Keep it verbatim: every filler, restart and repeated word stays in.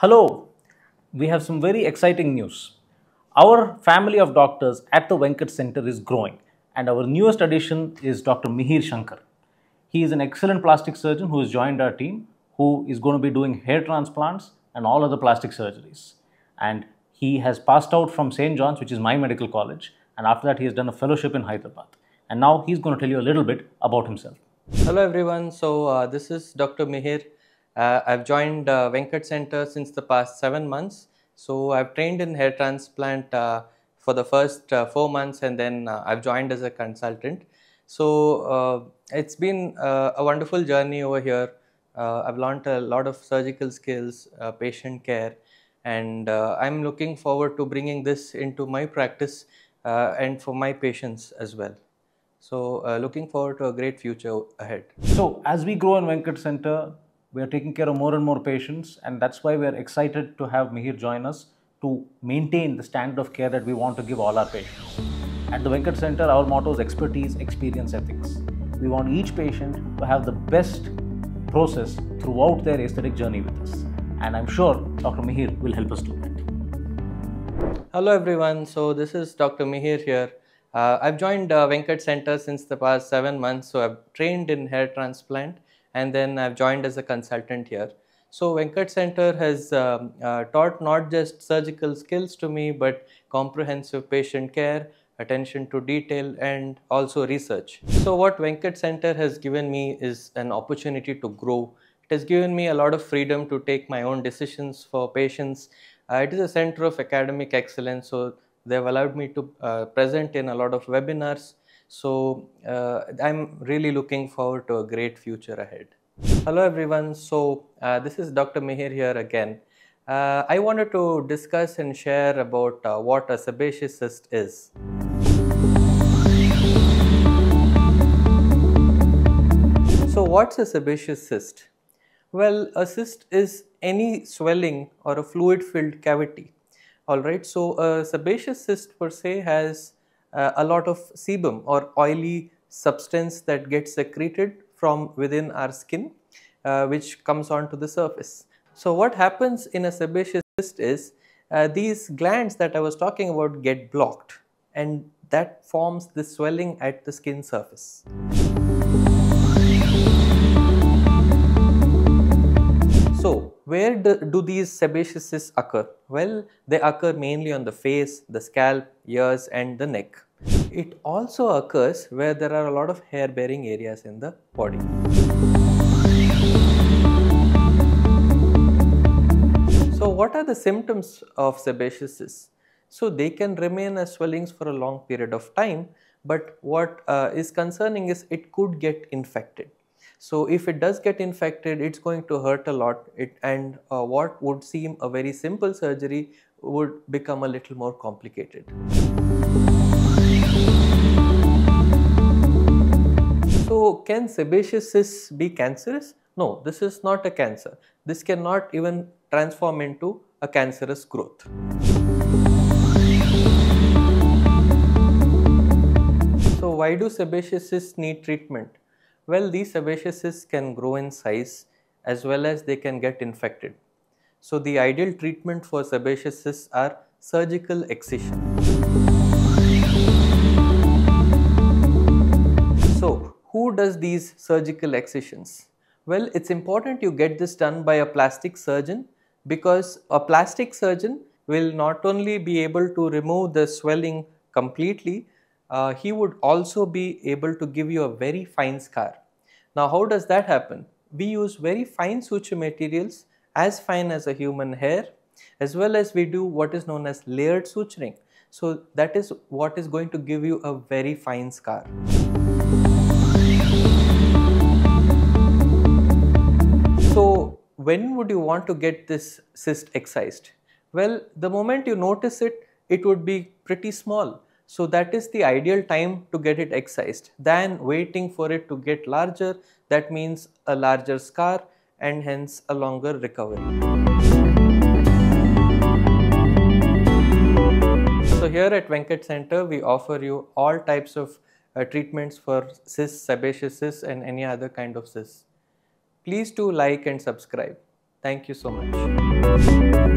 Hello, we have some very exciting news. Our family of doctors at the Venkat Center is growing and our newest addition is Doctor Mihir Shankar. He is an excellent plastic surgeon who has joined our team, who is going to be doing hair transplants and all other plastic surgeries. And he has passed out from Saint John's, which is my medical college, and after that he has done a fellowship in Hyderabad. And now he's going to tell you a little bit about himself. Hello everyone, so uh, this is Doctor Mihir. Uh, I've joined uh, Venkat Center since the past seven months. So I've trained in hair transplant uh, for the first uh, four months and then uh, I've joined as a consultant. So uh, it's been uh, a wonderful journey over here. Uh, I've learned a lot of surgical skills, uh, patient care, and uh, I'm looking forward to bringing this into my practice uh, and for my patients as well. So uh, looking forward to a great future ahead. So as we grow in Venkat Center, we are taking care of more and more patients, and that's why we are excited to have Mihir join us to maintain the standard of care that we want to give all our patients. At the Venkat Center, our motto is expertise, experience, ethics. We want each patient to have the best process throughout their aesthetic journey with us. And I'm sure Doctor Mihir will help us do that. Hello everyone, so this is Doctor Mihir here. Uh, I've joined uh, Venkat Center since the past seven months, so I've trained in hair transplant. And then I've joined as a consultant here. So Venkat Center has um, uh, taught not just surgical skills to me, but comprehensive patient care, attention to detail, and also research. So what Venkat Center has given me is an opportunity to grow. It has given me a lot of freedom to take my own decisions for patients. Uh, it is a center of academic excellence, so they've allowed me to uh, present in a lot of webinars. So uh, I'm really looking forward to a great future ahead. Hello everyone, so uh, this is Doctor Mihir here again. Uh, I wanted to discuss and share about uh, what a sebaceous cyst is. So what's a sebaceous cyst? Well, a cyst is any swelling or a fluid-filled cavity. Alright, so a sebaceous cyst per se has Uh, a lot of sebum or oily substance that gets secreted from within our skin, uh, which comes onto the surface. So what happens in a sebaceous cyst is uh, these glands that I was talking about get blocked, and that forms the swelling at the skin surface. So where do, do these sebaceous cysts occur? Well, they occur mainly on the face, the scalp, ears, and the neck. It also occurs where there are a lot of hair-bearing areas in the body. So what are the symptoms of sebaceous cysts? So they can remain as swellings for a long period of time, but what uh, is concerning is it could get infected. So if it does get infected, it's going to hurt a lot, it, and uh, what would seem a very simple surgery would become a little more complicated. So can sebaceous cysts be cancerous? No, this is not a cancer. This cannot even transform into a cancerous growth. So why do sebaceous cysts need treatment? Well, these sebaceous cysts can grow in size as well as they can get infected. So the ideal treatment for sebaceous cysts are surgical excision. So who does these surgical excisions? Well, it's important you get this done by a plastic surgeon, because a plastic surgeon will not only be able to remove the swelling completely, Uh, he would also be able to give you a very fine scar. Now, how does that happen? We use very fine suture materials, as fine as a human hair, as well as we do what is known as layered suturing. So that is what is going to give you a very fine scar. So when would you want to get this cyst excised? Well, the moment you notice it, it would be pretty small. So that is the ideal time to get it excised, than waiting for it to get larger. That means a larger scar and hence a longer recovery. So here at Venkat Center, we offer you all types of uh, treatments for cysts, sebaceous cysts, and any other kind of cysts. Please do like and subscribe. Thank you so much.